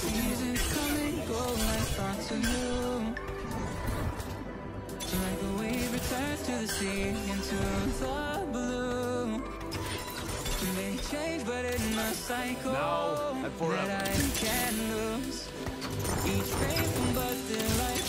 Seasons come and go, my thoughts are new. Like a wave returns to the sea, into the blue. It may change, but it must cycle. Now and forever. That I can lose each painful but delightful.